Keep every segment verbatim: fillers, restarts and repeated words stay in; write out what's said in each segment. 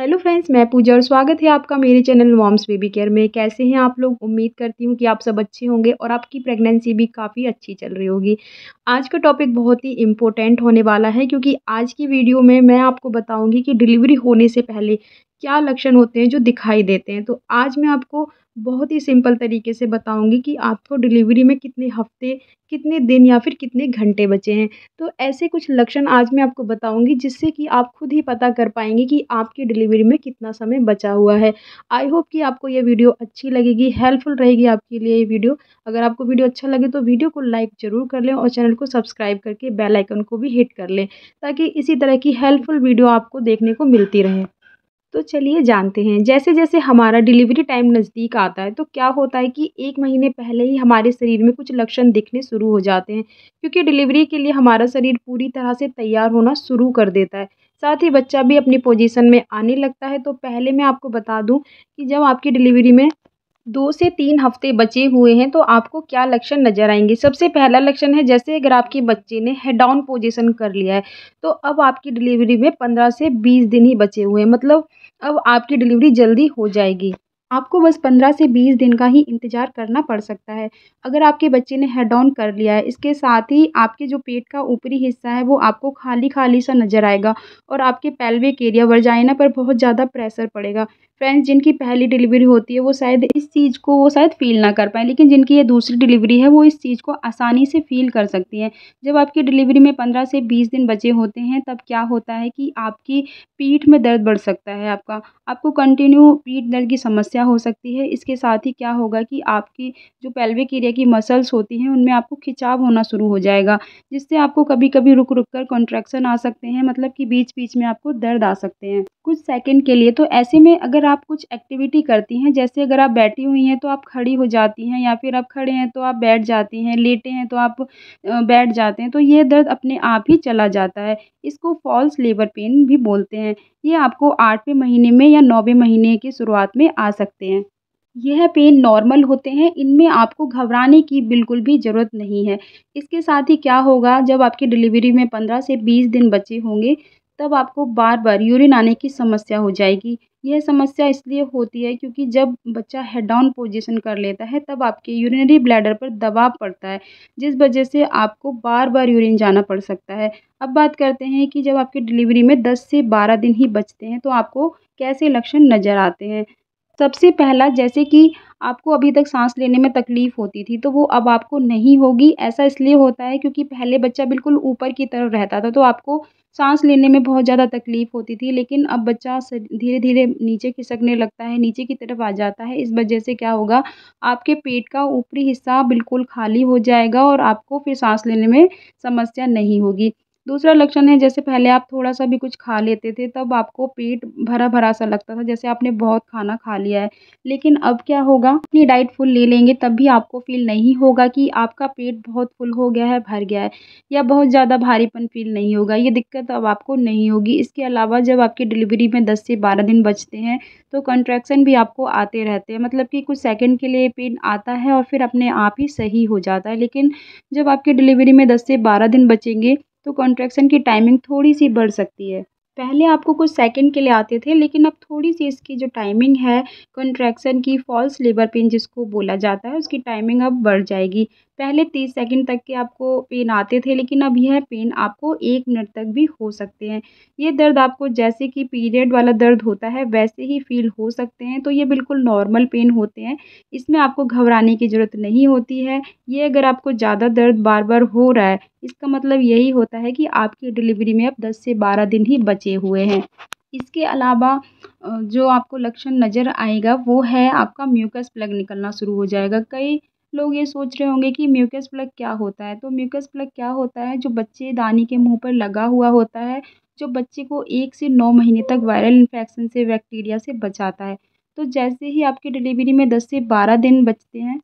Hello friends, मैं पूजा और स्वागत है आपका मेरे चैनल मॉम्स बेबी केयर में। कैसे हैं आप लोग? उम्मीद करती हूँ कि आप सब अच्छे होंगे और आपकी प्रेगनेंसी भी काफ़ी अच्छी चल रही होगी। आज का टॉपिक बहुत ही इम्पोर्टेंट होने वाला है, क्योंकि आज की वीडियो में मैं आपको बताऊँगी कि डिलीवरी होने से पहले क्या लक्षण होते हैं जो दिखाई देते हैं। तो आज मैं आपको बहुत ही सिंपल तरीके से बताऊंगी कि आपको डिलीवरी में कितने हफ्ते, कितने दिन या फिर कितने घंटे बचे हैं। तो ऐसे कुछ लक्षण आज मैं आपको बताऊंगी जिससे कि आप खुद ही पता कर पाएंगे कि आपकी डिलीवरी में कितना समय बचा हुआ है। आई होप कि आपको ये वीडियो अच्छी लगेगी, हेल्पफुल रहेगी आपके लिए ये वीडियो। अगर आपको वीडियो अच्छा लगे तो वीडियो को लाइक ज़रूर कर लें और चैनल को सब्सक्राइब करके बेल आइकन को भी हिट कर लें, ताकि इसी तरह की हेल्पफुल वीडियो आपको देखने को मिलती रहे। तो चलिए जानते हैं, जैसे जैसे हमारा डिलीवरी टाइम नज़दीक आता है तो क्या होता है कि एक महीने पहले ही हमारे शरीर में कुछ लक्षण दिखने शुरू हो जाते हैं, क्योंकि डिलीवरी के लिए हमारा शरीर पूरी तरह से तैयार होना शुरू कर देता है। साथ ही बच्चा भी अपनी पोजीशन में आने लगता है। तो पहले मैं आपको बता दूं कि जब आपकी डिलीवरी में दो से तीन हफ्ते बचे हुए हैं तो आपको क्या लक्षण नज़र आएंगे। सबसे पहला लक्षण है, जैसे अगर आपके बच्चे ने हेड डाउन पोजीशन कर लिया है तो अब आपकी डिलीवरी में पंद्रह से बीस दिन ही बचे हुए हैं, मतलब अब आपकी डिलीवरी जल्दी हो जाएगी। आपको बस पंद्रह से बीस दिन का ही इंतज़ार करना पड़ सकता है। अगर आपके बच्चे ने हेड डाउन कर लिया है, इसके साथ ही आपके जो पेट का ऊपरी हिस्सा है वो आपको खाली खाली सा नज़र आएगा और आपके पेल्विक एरिया, वर्जाइना पर बहुत ज़्यादा प्रेशर पड़ेगा। फ्रेंड्स, जिनकी पहली डिलीवरी होती है वो शायद इस चीज़ को वो शायद फ़ील ना कर पाए, लेकिन जिनकी ये दूसरी डिलीवरी है वो इस चीज़ को आसानी से फ़ील कर सकती है। जब आपकी डिलीवरी में पंद्रह से बीस दिन बचे होते हैं तब क्या होता है कि आपकी पीठ में दर्द बढ़ सकता है, आपका आपको कंटिन्यू पीठ दर्द की समस्या हो सकती है। इसके साथ ही क्या होगा कि आपकी जो पेल्विक एरिया की मसल्स होती हैं उनमें आपको खिंचाव होना शुरू हो जाएगा, जिससे आपको कभी कभी रुक रुक कर कॉन्ट्रैक्शन आ सकते हैं, मतलब कि बीच बीच में आपको दर्द आ सकते हैं कुछ सेकेंड के लिए। तो ऐसे में अगर आप कुछ एक्टिविटी करती हैं, जैसे अगर आप बैठी हुई हैं तो आप खड़ी हो जाती हैं, या फिर आप खड़े हैं तो आप बैठ जाती हैं, लेटे हैं तो आप बैठ जाते हैं, तो ये दर्द अपने आप ही चला जाता है। इसको फॉल्स लेबर पेन भी बोलते हैं। ये आपको आठवें महीने में या नौवें महीने की शुरुआत में आ सकते हैं। यह पेन नॉर्मल होते हैं, इनमें आपको घबराने की बिल्कुल भी ज़रूरत नहीं है। इसके साथ ही क्या होगा, जब आपकी डिलीवरी में पंद्रह से बीस दिन बचे होंगे तब आपको बार बार यूरिन आने की समस्या हो जाएगी। यह समस्या इसलिए होती है क्योंकि जब बच्चा हेड डाउन पोजीशन कर लेता है तब आपके यूरिनरी ब्लैडर पर दबाव पड़ता है, जिस वजह से आपको बार बार यूरिन जाना पड़ सकता है। अब बात करते हैं कि जब आपकी डिलीवरी में दस से बारह दिन ही बचते हैं तो आपको कैसे लक्षण नज़र आते हैं। सबसे पहला, जैसे कि आपको अभी तक सांस लेने में तकलीफ़ होती थी तो वो अब आपको नहीं होगी। ऐसा इसलिए होता है क्योंकि पहले बच्चा बिल्कुल ऊपर की तरफ रहता था तो आपको सांस लेने में बहुत ज़्यादा तकलीफ़ होती थी, लेकिन अब बच्चा धीरे धीरे नीचे खिसकने लगता है, नीचे की तरफ आ जाता है। इस वजह से क्या होगा, आपके पेट का ऊपरी हिस्सा बिल्कुल खाली हो जाएगा और आपको फिर सांस लेने में समस्या नहीं होगी। दूसरा लक्षण है, जैसे पहले आप थोड़ा सा भी कुछ खा लेते थे तब आपको पेट भरा भरा सा लगता था, जैसे आपने बहुत खाना खा लिया है, लेकिन अब क्या होगा, अपनी डाइट फुल ले लेंगे तब भी आपको फील नहीं होगा कि आपका पेट बहुत फुल हो गया है, भर गया है, या बहुत ज़्यादा भारीपन फील नहीं होगा। ये दिक्कत अब आपको नहीं होगी। इसके अलावा जब आपकी डिलीवरी में दस से बारह दिन बचते हैं तो कंट्रैक्शन भी आपको आते रहते हैं, मतलब कि कुछ सेकेंड के लिए पेन आता है और फिर अपने आप ही सही हो जाता है। लेकिन जब आपकी डिलीवरी में दस से बारह दिन बचेंगे तो कॉन्ट्रैक्शन की टाइमिंग थोड़ी सी बढ़ सकती है। पहले आपको कुछ सेकंड के लिए आते थे, लेकिन अब थोड़ी सी इसकी जो टाइमिंग है कॉन्ट्रैक्शन की, फॉल्स लेबर पेन जिसको बोला जाता है, उसकी टाइमिंग अब बढ़ जाएगी। पहले तीस सेकंड तक के आपको पेन आते थे, लेकिन अब यह पेन आपको एक मिनट तक भी हो सकते हैं। ये दर्द आपको जैसे कि पीरियड वाला दर्द होता है वैसे ही फील हो सकते हैं, तो ये बिल्कुल नॉर्मल पेन होते हैं, इसमें आपको घबराने की ज़रूरत नहीं होती है। ये अगर आपको ज़्यादा दर्द बार बार हो रहा है, इसका मतलब यही होता है कि आपकी डिलीवरी में अब दस से बारह दिन ही बचे हुए हैं। इसके अलावा जो आपको लक्षण नज़र आएगा वो है आपका म्यूकस प्लग निकलना शुरू हो जाएगा। कई लोग ये सोच रहे होंगे कि म्यूकस प्लग क्या होता है। तो म्यूकस प्लग क्या होता है, जो बच्चेदानी के मुंह पर लगा हुआ होता है, जो बच्चे को एक से नौ महीने तक वायरल इन्फेक्शन से, बैक्टीरिया से बचाता है। तो जैसे ही आपकी डिलीवरी में दस से बारह दिन बचते हैं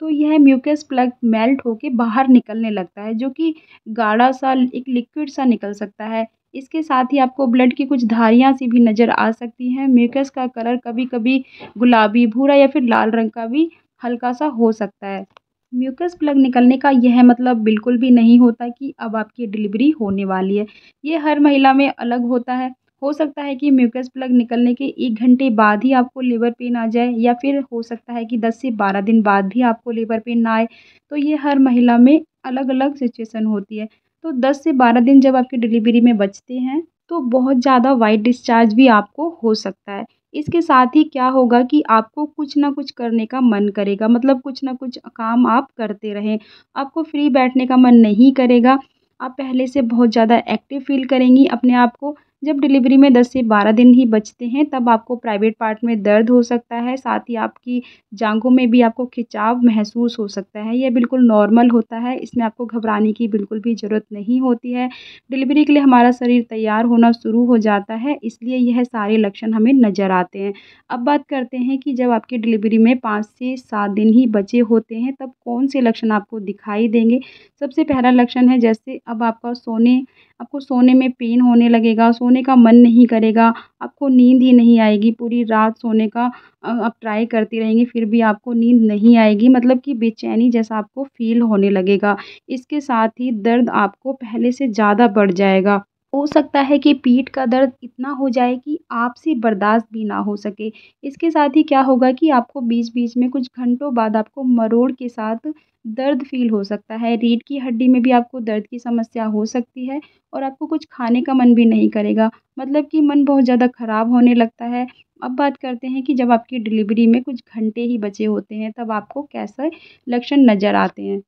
तो यह म्यूकस प्लग मेल्ट होके बाहर निकलने लगता है, जो कि गाढ़ा सा एक लिक्विड सा निकल सकता है। इसके साथ ही आपको ब्लड की कुछ धारियाँ सी भी नज़र आ सकती हैं। म्यूकस का कलर कभी कभी गुलाबी, भूरा या फिर लाल रंग का भी हल्का सा हो सकता है। म्यूकस प्लग निकलने का यह मतलब बिल्कुल भी नहीं होता कि अब आपकी डिलीवरी होने वाली है। ये हर महिला में अलग होता है हो सकता है कि म्यूकस प्लग निकलने के एक घंटे बाद ही आपको लेबर पेन आ जाए, या फिर हो सकता है कि दस से बारह दिन बाद भी आपको लेबर पेन ना आए। तो ये हर महिला में अलग अलग सिचुएशन होती है। तो दस से बारह दिन जब आपके डिलीवरी में बचते हैं तो बहुत ज़्यादा वाइट डिस्चार्ज भी आपको हो सकता है। इसके साथ ही क्या होगा कि आपको कुछ ना कुछ करने का मन करेगा, मतलब कुछ ना कुछ काम आप करते रहें, आपको फ्री बैठने का मन नहीं करेगा, आप पहले से बहुत ज़्यादा एक्टिव फील करेंगी अपने आप को। जब डिलीवरी में दस से बारह दिन ही बचते हैं तब आपको प्राइवेट पार्ट में दर्द हो सकता है, साथ ही आपकी जांघों में भी आपको खिंचाव महसूस हो सकता है। यह बिल्कुल नॉर्मल होता है, इसमें आपको घबराने की बिल्कुल भी ज़रूरत नहीं होती है। डिलीवरी के लिए हमारा शरीर तैयार होना शुरू हो जाता है, इसलिए यह सारे लक्षण हमें नज़र आते हैं। अब बात करते हैं कि जब आपकी डिलीवरी में पाँच से सात दिन ही बचे होते हैं तब कौन से लक्षण आपको दिखाई देंगे। सबसे पहला लक्षण है जैसे अब आपका सोने आपको सोने में पेन होने लगेगा, सोने का मन नहीं करेगा, आपको नींद ही नहीं आएगी, पूरी रात सोने का आप ट्राई करती रहेंगी फिर भी आपको नींद नहीं आएगी, मतलब कि बेचैनी जैसा आपको फील होने लगेगा। इसके साथ ही दर्द आपको पहले से ज़्यादा बढ़ जाएगा, हो सकता है कि पीठ का दर्द इतना हो जाए कि आपसे बर्दाश्त भी ना हो सके। इसके साथ ही क्या होगा कि आपको बीच बीच में कुछ घंटों बाद आपको मरोड़ के साथ दर्द फील हो सकता है, रीढ़ की हड्डी में भी आपको दर्द की समस्या हो सकती है, और आपको कुछ खाने का मन भी नहीं करेगा, मतलब कि मन बहुत ज़्यादा ख़राब होने लगता है। अब बात करते हैं कि जब आपकी डिलीवरी में कुछ घंटे ही बचे होते हैं तब आपको कैसे लक्षण नज़र आते हैं।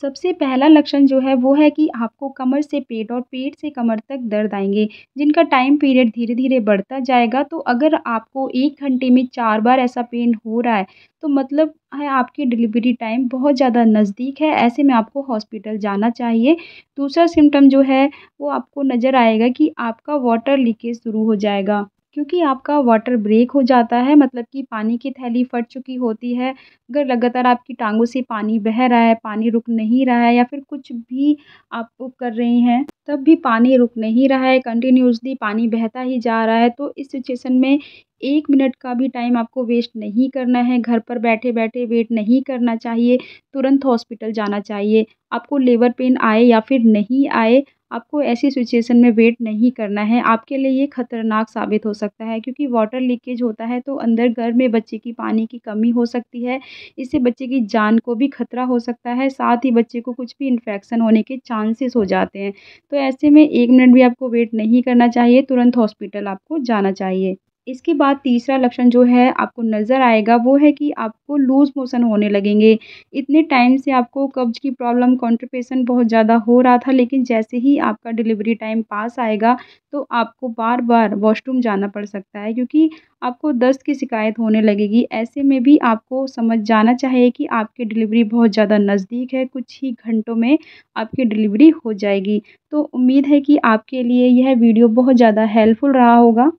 सबसे पहला लक्षण जो है वो है कि आपको कमर से पेट और पेट से कमर तक दर्द आएंगे, जिनका टाइम पीरियड धीरे धीरे बढ़ता जाएगा। तो अगर आपको एक घंटे में चार बार ऐसा पेन हो रहा है तो मतलब है आपकी डिलीवरी टाइम बहुत ज़्यादा नज़दीक है, ऐसे में आपको हॉस्पिटल जाना चाहिए। दूसरा सिम्टम जो है वो आपको नज़र आएगा कि आपका वाटर लीकेज शुरू हो जाएगा, क्योंकि आपका वाटर ब्रेक हो जाता है, मतलब कि पानी की थैली फट चुकी होती है। अगर लगातार आपकी टांगों से पानी बह रहा है, पानी रुक नहीं रहा है, या फिर कुछ भी आप कर रहे हैं तब भी पानी रुक नहीं रहा है, कंटिन्यूसली पानी बहता ही जा रहा है, तो इस सिचुएशन में एक मिनट का भी टाइम आपको वेस्ट नहीं करना है, घर पर बैठे बैठे वेट नहीं करना चाहिए, तुरंत हॉस्पिटल जाना चाहिए। आपको लेबर पेन आए या फिर नहीं आए, आपको ऐसी सिचुएशन में वेट नहीं करना है, आपके लिए ये खतरनाक साबित हो सकता है, क्योंकि वाटर लीकेज होता है तो अंदर घर में बच्चे की पानी की कमी हो सकती है, इससे बच्चे की जान को भी खतरा हो सकता है, साथ ही बच्चे को कुछ भी इन्फेक्शन होने के चांसेस हो जाते हैं। तो ऐसे में एक मिनट भी आपको वेट नहीं करना चाहिए, तुरंत हॉस्पिटल आपको जाना चाहिए। इसके बाद तीसरा लक्षण जो है आपको नज़र आएगा वो है कि आपको लूज़ मोशन होने लगेंगे। इतने टाइम से आपको कब्ज की प्रॉब्लम, कॉन्स्टिपेशन बहुत ज़्यादा हो रहा था, लेकिन जैसे ही आपका डिलीवरी टाइम पास आएगा तो आपको बार बार वॉशरूम जाना पड़ सकता है, क्योंकि आपको दस्त की शिकायत होने लगेगी। ऐसे में भी आपको समझ जाना चाहिए कि आपकी डिलीवरी बहुत ज़्यादा नज़दीक है, कुछ ही घंटों में आपकी डिलीवरी हो जाएगी। तो उम्मीद है कि आपके लिए यह वीडियो बहुत ज़्यादा हेल्पफुल रहा होगा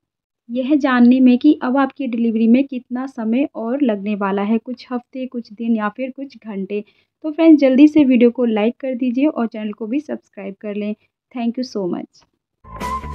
यह जानने में कि अब आपकी डिलीवरी में कितना समय और लगने वाला है, कुछ हफ्ते, कुछ दिन या फिर कुछ घंटे। तो फ्रेंड्स, जल्दी से वीडियो को लाइक कर दीजिए और चैनल को भी सब्सक्राइब कर लें। Thank you so much.